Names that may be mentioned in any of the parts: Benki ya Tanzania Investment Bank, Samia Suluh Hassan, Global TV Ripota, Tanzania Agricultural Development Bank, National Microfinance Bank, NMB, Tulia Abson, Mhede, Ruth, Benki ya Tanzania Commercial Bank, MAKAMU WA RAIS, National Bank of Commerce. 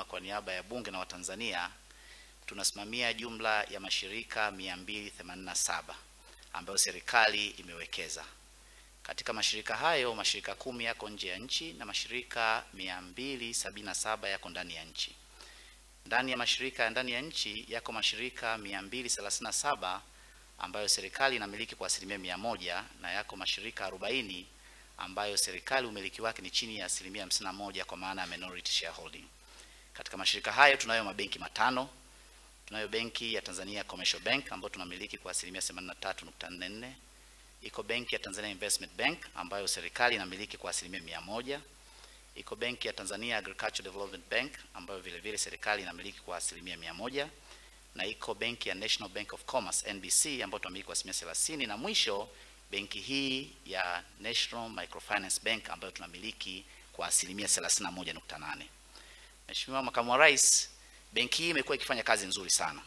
Mheshimiwa, kwa niaba ya Bunge na Watanzania, tunasimamia jumla ya mashirika 287 ambayo serikali imewekeza. Katika mashirika hayo, mashirika 10 yako nje ya nchi na mashirika 277 yako ndani ya nchi. Ndani ya mashirika ya ndani ya nchi yako mashirika 237 ambayo serikali inamiliki kwa 100% na yako mashirika 40 ambayo serikali umiliki wake ni chini ya 51% kwa maana minority shareholding. Katika mashirika hayo tunayo mabenki 5. Tunayo Benki ya Tanzania Commercial Bank ambayo tunamiliki kwa 83.44. Iko Benki ya Tanzania Investment Bank ambayo serikali inamiliki kwa 100%. Iko Benki ya Tanzania Agricultural Development Bank ambayo vile vile serikali inamiliki kwa 100%. Na iko Benki ya National Bank of Commerce NBC ambayo tunamiliki kwa 30%, na mwisho benki hii ya National Microfinance Bank ambayo tunamiliki kwa 31.8. Mheshimiwa Makamu wa Rais, benki hii imekuwa ikifanya kazi nzuri sana.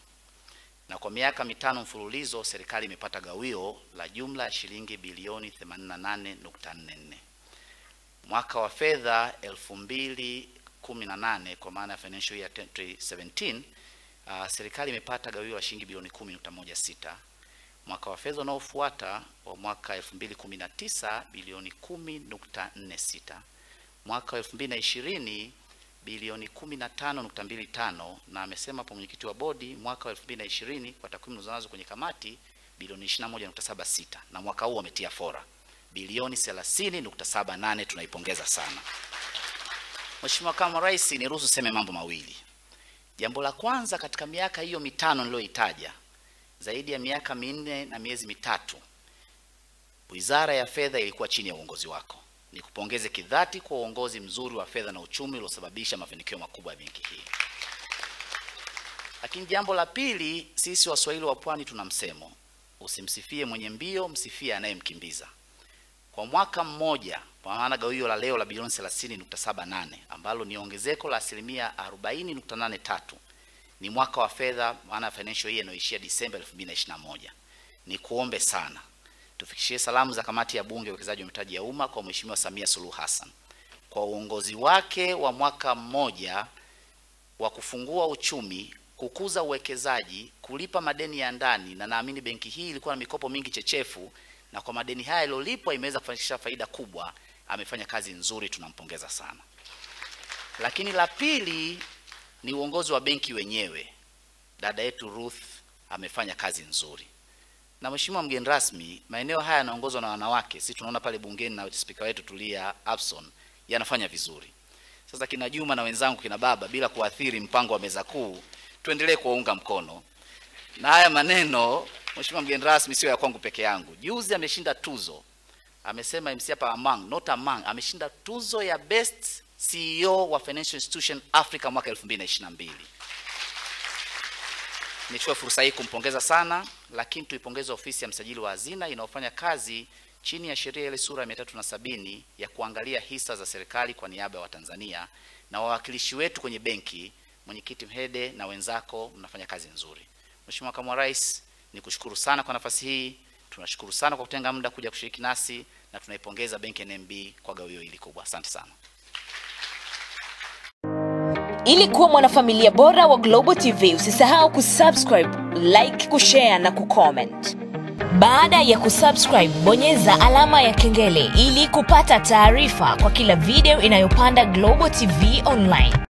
Na kwa miaka 5 mfululizo serikali imepata gawio la jumla shilingi bilioni 88.44. Mwaka wa fedha 2018 kwa maana financial year 2017, serikali imepata gawio la shilingi bilioni 10.16. Mwaka wa fedha unaofuata wa mwaka 2019 bilioni 10.46. Mwaka wa 2020 bilioni 15.25, na amesema kwa mwenyekiti wa bodi mwaka wa 2020 kwa takwimu zinazo kwenye kamati bilioni 21.76, na mwaka huu ametia fora bilioni 30.78. Tunaipongeza sana. Mheshimiwa Makamu wa Rais, niruhusu sema mambo mawili. Jambo la kwanza, katika miaka hiyo 5 niliyoitaja, zaidi ya miaka 4 na miezi 3 Wizara ya Fedha ilikuwa chini ya uongozi wako. Nikupongeze kidhati kwa uongozi mzuri wa fedha na uchumi uliosababisha mafanikio makubwa ya benki hii. Lakini jambo la pili, sisi Waswahili wa Pwani tuna msemo, usimsifie mwenye mbio, msifie anayemkimbiza. Kwa mwaka mmoja, kwa maana gawio la leo la bilioni 30.78 ambalo ni ongezeko la 40.83, ni mwaka wa fedha maana financial year inayoishia Disemba 2021. Nikuombe sana tufikishie salamu za kamati ya Bunge uwekezaji wa mitaji ya umma kwa Mheshimiwa Samia Suluh Hassan kwa uongozi wake wa mwaka mmoja wa kufungua uchumi, kukuza uwekezaji, kulipa madeni ya ndani, na naamini benki hii ilikuwa na mikopo mingi chechefu, na kwa madeni haya yalolipwa imeweza kufanikisha faida kubwa. Amefanya kazi nzuri, tunampongeza sana. Lakini la pili ni uongozi wa benki wenyewe. Dada yetu Ruth amefanya kazi nzuri. Na Mheshimiwa mgeni rasmi, maeneo haya yanaongozwa na wanawake. Sisi tunaona pale bungeni na spika wetu Tulia Abson yanafanya vizuri. Sasa kina Juma na wenzangu kina Baba, bila kuathiri mpango wa meza kuu, tuendelee kuwaunga mkono. Na haya maneno Mheshimiwa mgeni rasmi sio ya kwangu peke yangu. Juzi ameshinda tuzo. Amesema MC hapa among, not among, ameshinda tuzo ya Best CEO wa Financial Institution Africa mwaka 2022. Nichukua fursa hii kumpongeza sana, lakini tuipongeze ofisi ya msajili wa hazina inayofanya kazi chini ya sheria ile sura ya 370 ya kuangalia hisa za serikali kwa niaba ya Watanzania, na wawakilishi wetu kwenye benki, mwenyekiti Mhede na wenzako mnafanya kazi nzuri. Mheshimiwa Makamu wa Rais, nikushukuru sana kwa nafasi hii. Tunashukuru sana kwa kutenga muda kuja kushiriki nasi, na tunaipongeza benki NMB kwa gawio hili kubwa. Asante sana. Ili kuwa mwanafamilia bora wa Global TV, usisahau kusubscribe, like, kushare na kucomment. Baada ya kusubscribe, bonyeza alama ya kengele ili kupata taarifa kwa kila video inayopanda Global TV Online.